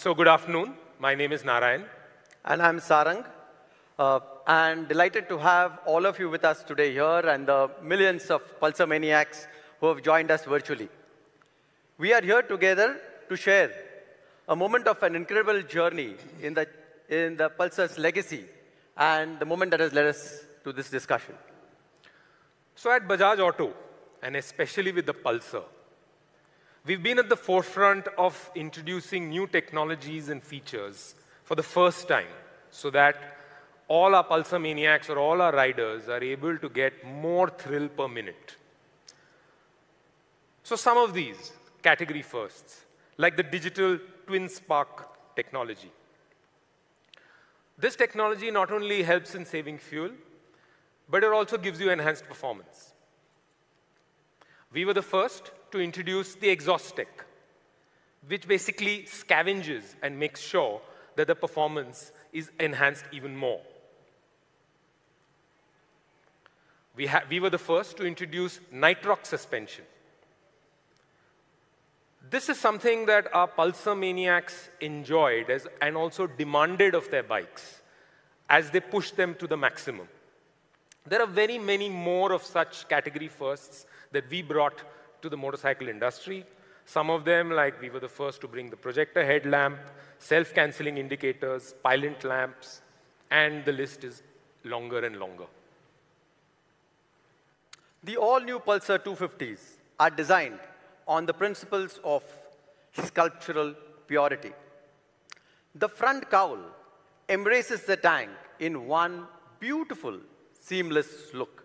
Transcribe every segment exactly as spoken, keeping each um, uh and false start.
So good afternoon. My name is Narayan. And I'm Sarang. Uh, and delighted to have all of you with us today here and the millions of Pulsar maniacs who have joined us virtually. We are here together to share a moment of an incredible journey in the, in the Pulsar's legacy and the moment that has led us to this discussion. So at Bajaj Auto, and especially with the Pulsar, we've been at the forefront of introducing new technologies and features for the first time so that all our Pulsar maniacs or all our riders are able to get more thrill per minute. So some of these category firsts, like the digital twin spark technology. This technology not only helps in saving fuel, but it also gives you enhanced performance. We were the first to introduce the exhaust tech, which basically scavenges and makes sure that the performance is enhanced even more. We, ha we were the first to introduce nitrox suspension. This is something that our Pulsar maniacs enjoyed as, and also demanded of their bikes as they pushed them to the maximum. There are very many more of such category firsts that we brought to the motorcycle industry. Some of them, like we were the first to bring the projector headlamp, self-cancelling indicators, pilot lamps, and the list is longer and longer. The all-new Pulsar two fifties are designed on the principles of sculptural purity. The front cowl embraces the tank in one beautiful, seamless look.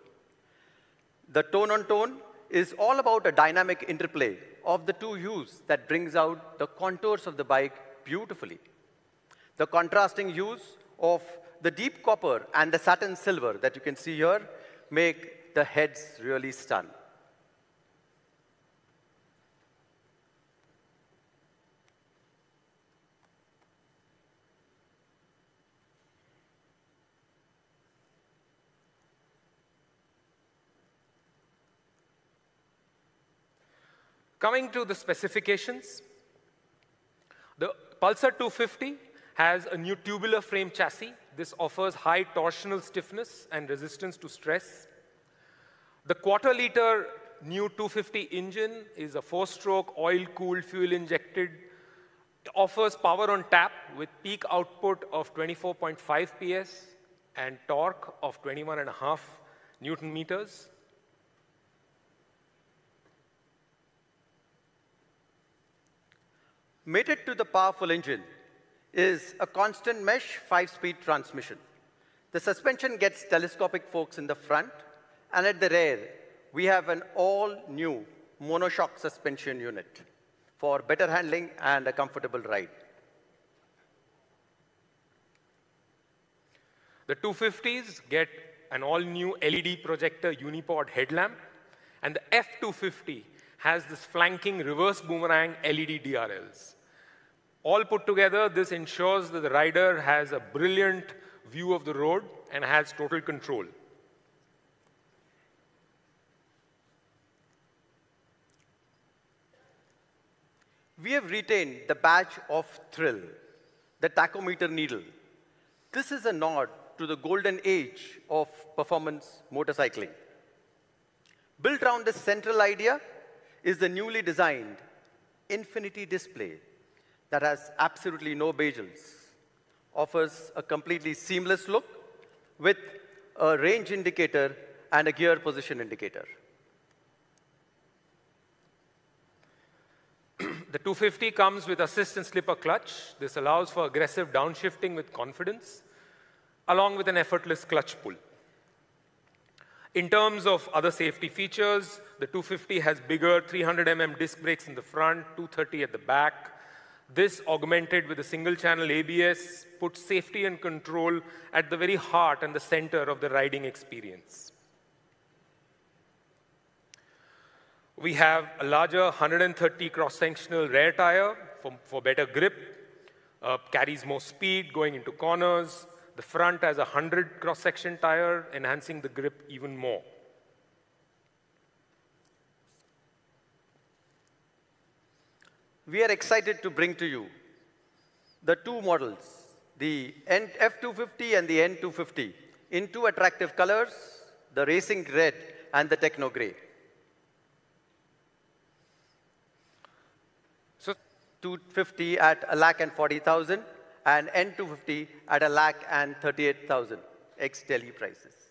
The tone-on-tone is all about a dynamic interplay of the two hues that brings out the contours of the bike beautifully. The contrasting hues of the deep copper and the satin silver that you can see here make the heads really stun. Coming to the specifications, the Pulsar two fifty has a new tubular frame chassis. This offers high torsional stiffness and resistance to stress. The quarter-liter new two fifty engine is a four-stroke, oil-cooled, fuel-injected. It offers power on tap with peak output of twenty-four point five P S and torque of twenty-one point five Newton meters. Mated to the powerful engine is a constant mesh five-speed transmission. The suspension gets telescopic forks in the front, and at the rear, we have an all-new monoshock suspension unit for better handling and a comfortable ride. The two fifties get an all-new L E D projector unipod headlamp, and the F two fifty has this flanking reverse boomerang L E D D R Ls. All put together, this ensures that the rider has a brilliant view of the road and has total control. We have retained the badge of thrill, the tachometer needle. This is a nod to the golden age of performance motorcycling. Built around this central idea is the newly designed infinity display that has absolutely no bezels, offers a completely seamless look with a range indicator and a gear position indicator. The two fifty comes with assist and slipper clutch. This allows for aggressive downshifting with confidence, along with an effortless clutch pull. In terms of other safety features, the two fifty has bigger three hundred millimeter disc brakes in the front, two thirty at the back. This, augmented with a single-channel A B S, puts safety and control at the very heart and the center of the riding experience. We have a larger one hundred thirty cross-sectional rear tire for, for better grip, uh, carries more speed going into corners. The front has a one hundred cross-section tire, enhancing the grip even more. We are excited to bring to you the two models, the F two fifty and the N two fifty, in two attractive colors, the racing red and the techno grey. So F two fifty at a lakh and forty thousand and N two fifty at a lakh and thirty-eight thousand ex-Delhi prices.